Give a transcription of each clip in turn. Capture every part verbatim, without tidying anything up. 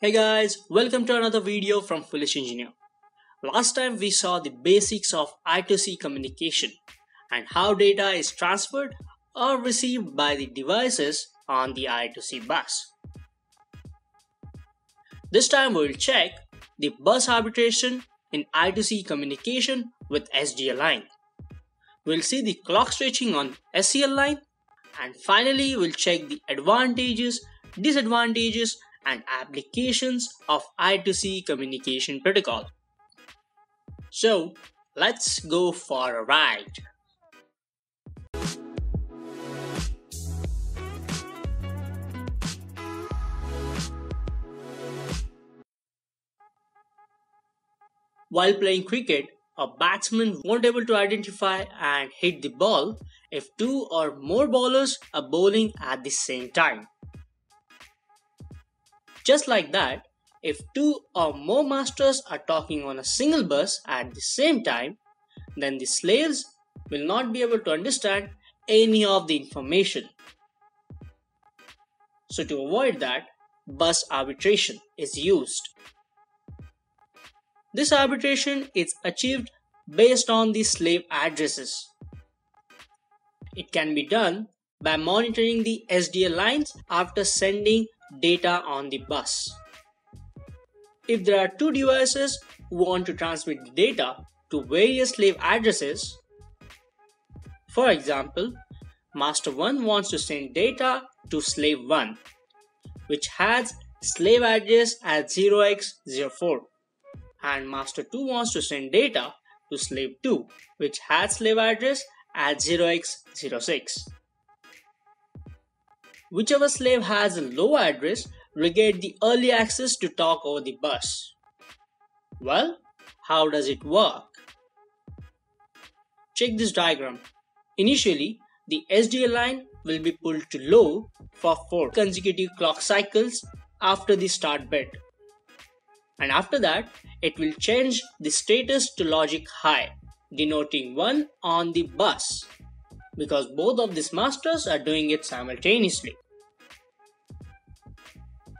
Hey guys, welcome to another video from Foolish Engineer. Last time we saw the basics of I two C communication and how data is transferred or received by the devices on the I two C bus. This time we will check the bus arbitration in I two C communication with S D A line. We'll see the clock stretching on S C L line, and finally we'll check the advantages, disadvantages and applications of I two C communication protocol. So let's go for a ride. While playing cricket, a batsman won't be able to identify and hit the ball if two or more bowlers are bowling at the same time. Just like that, if two or more masters are talking on a single bus at the same time, then the slaves will not be able to understand any of the information. So to avoid that, bus arbitration is used. This arbitration is achieved based on the slave addresses. It can be done by monitoring the S D A lines after sending data on the bus. If there are two devices who want to transmit the data to various slave addresses, for example, master one wants to send data to slave one, which has slave address at zero x zero four, and master two wants to send data to slave two, which has slave address at zero x zero six. Whichever slave has a low address will get the early access to talk over the bus. Well, how does it work? Check this diagram. Initially, the S D A line will be pulled to low for four consecutive clock cycles after the start bit. And after that, it will change the status to logic high, denoting one on the bus, because both of these masters are doing it simultaneously.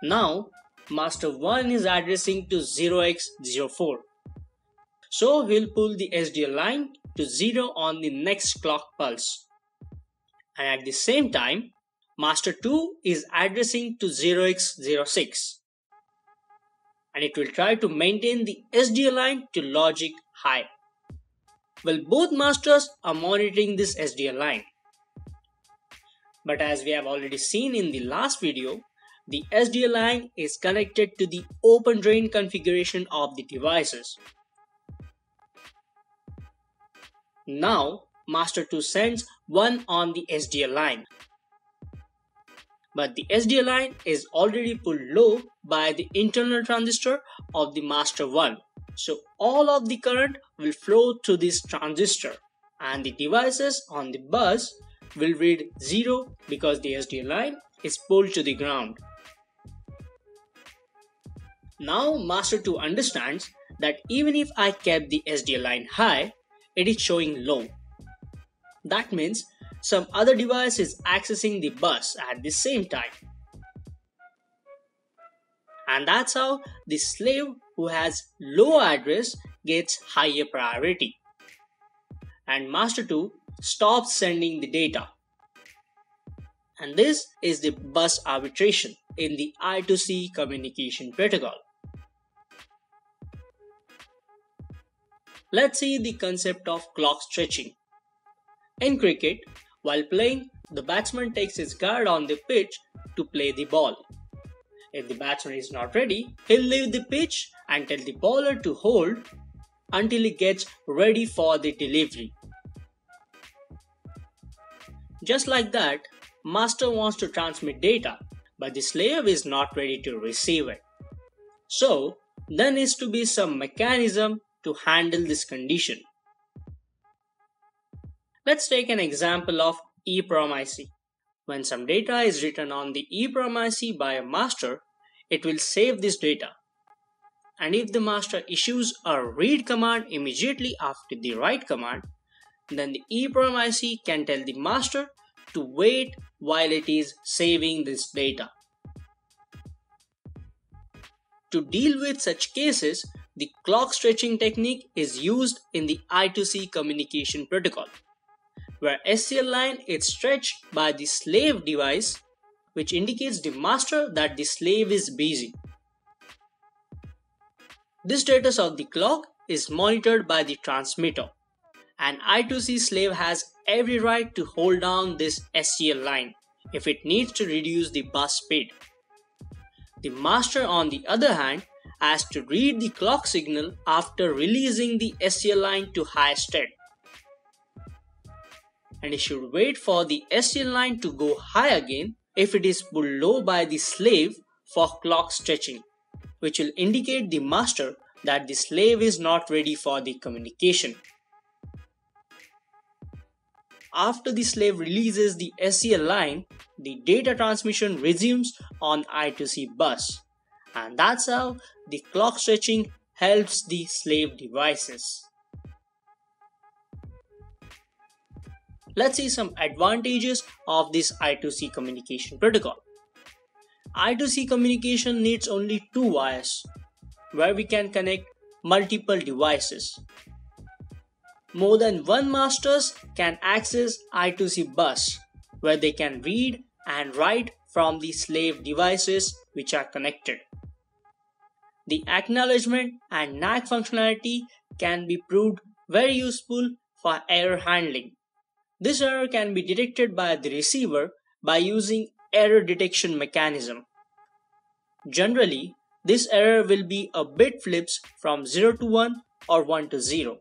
Now, master one is addressing to zero x zero four. So we'll pull the S D A line to zero on the next clock pulse. And at the same time, master two is addressing to zero x zero six. And it will try to maintain the S D A line to logic high. Well, both masters are monitoring this S D A line. But as we have already seen in the last video, the S D A line is connected to the open drain configuration of the devices. Now, master two sends one on the S D A line. But the S D A line is already pulled low by the internal transistor of the master one. So all of the current will flow through this transistor, and the devices on the bus will read zero because the S D A line is pulled to the ground. Now master two understands that even if I kept the S D A line high, it is showing low. That means some other device is accessing the bus at the same time. And that's how the slave who has low address gets higher priority. And master two stops sending the data. And this is the bus arbitration in the I two C communication protocol. Let's see the concept of clock stretching. In cricket, while playing, the batsman takes his guard on the pitch to play the ball. If the batsman is not ready, he'll leave the pitch and tell the bowler to hold until he gets ready for the delivery. Just like that, master wants to transmit data, but the slave is not ready to receive it. So, there needs to be some mechanism to handle this condition. Let's take an example of EEPROM I C. When some data is written on the EEPROM I C by a master, it will save this data. And if the master issues a read command immediately after the write command, then the EEPROM I C can tell the master to wait while it is saving this data. To deal with such cases, the clock stretching technique is used in the I two C communication protocol, where S C L line is stretched by the slave device, which indicates the master that the slave is busy. The status of the clock is monitored by the transmitter, and I two C slave has every right to hold down this S C L line if it needs to reduce the bus speed. The master, on the other hand, has to read the clock signal after releasing the S C L line to high state, and it should wait for the S C L line to go high again if it is pulled low by the slave for clock stretching, which will indicate the master that the slave is not ready for the communication. After the slave releases the S C L line, the data transmission resumes on I two C bus, and that's how the clock stretching helps the slave devices. Let's see some advantages of this I two C communication protocol. I two C communication needs only two wires, where we can connect multiple devices. More than one masters can access I two C bus, where they can read and write from the slave devices which are connected. The acknowledgement and N A C functionality can be proved very useful for error handling. This error can be detected by the receiver by using error detection mechanism. Generally, this error will be a bit flips from zero to one or one to zero.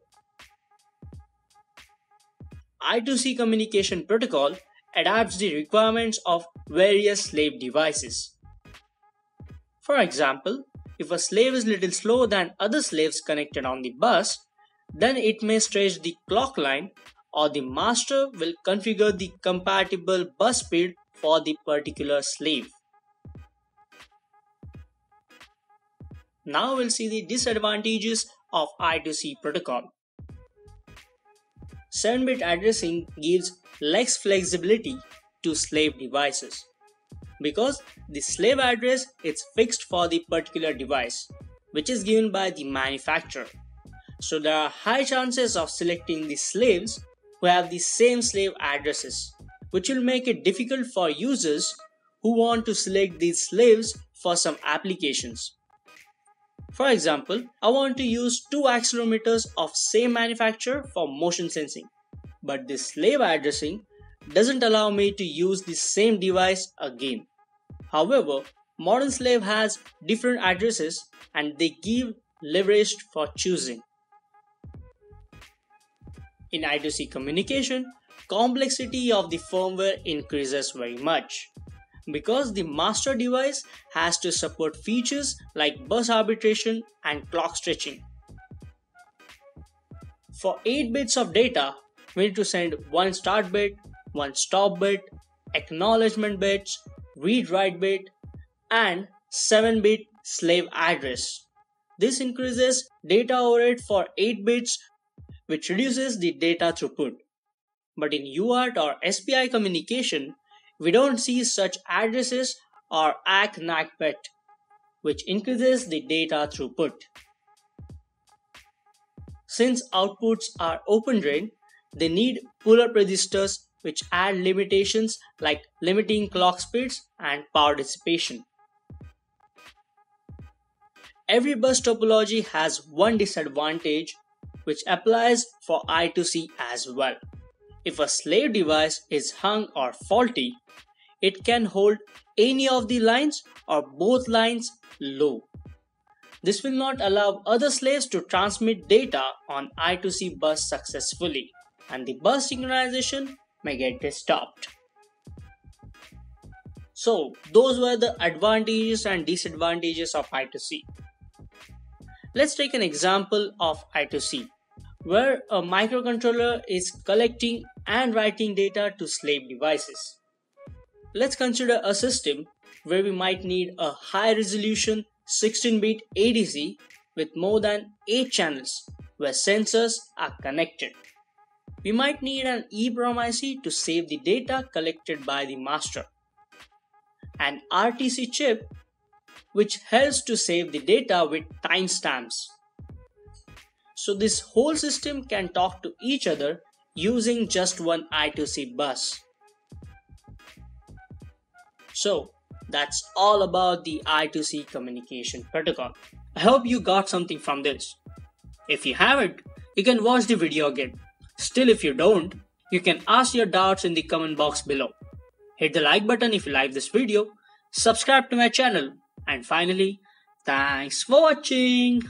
I two C communication protocol adapts the requirements of various slave devices. For example, if a slave is little slower than other slaves connected on the bus, then it may stretch the clock line, or the master will configure the compatible bus speed for the particular slave. Now we'll see the disadvantages of I two C protocol. seven bit addressing gives less flexibility to slave devices, because the slave address is fixed for the particular device, which is given by the manufacturer. So there are high chances of selecting the slaves who have the same slave addresses, which will make it difficult for users who want to select these slaves for some applications. For example, I want to use two accelerometers of same manufacturer for motion sensing, but this slave addressing doesn't allow me to use the same device again. However, modern slave has different addresses and they give leverage for choosing. In I two C communication, complexity of the firmware increases very much, because the master device has to support features like bus arbitration and clock stretching. For eight bits of data, we need to send one start bit, one stop bit, acknowledgement bits, read-write bit, and seven bit slave address. This increases data overhead for eight bits, which reduces the data throughput. But in U A R T or S P I communication, we don't see such addresses or A C K N A C P E T, which increases the data throughput. Since outputs are open-drain, they need pull-up registers, which add limitations like limiting clock speeds and power dissipation. Every bus topology has one disadvantage, which applies for I two C as well. If a slave device is hung or faulty, it can hold any of the lines or both lines low. This will not allow other slaves to transmit data on I two C bus successfully, and the bus synchronization may get stopped. So, those were the advantages and disadvantages of I two C. Let's take an example of I two C, where a microcontroller is collecting and writing data to slave devices. Let's consider a system where we might need a high-resolution sixteen bit A D C with more than eight channels where sensors are connected. We might need an EEPROM I C to save the data collected by the master, an R T C chip which helps to save the data with timestamps. So this whole system can talk to each other using just one I two C bus. So that's all about the I two C communication protocol. I hope you got something from this. If you haven't, you can watch the video again. Still, if you don't, you can ask your doubts in the comment box below. Hit the like button if you like this video, subscribe to my channel, and finally, thanks for watching.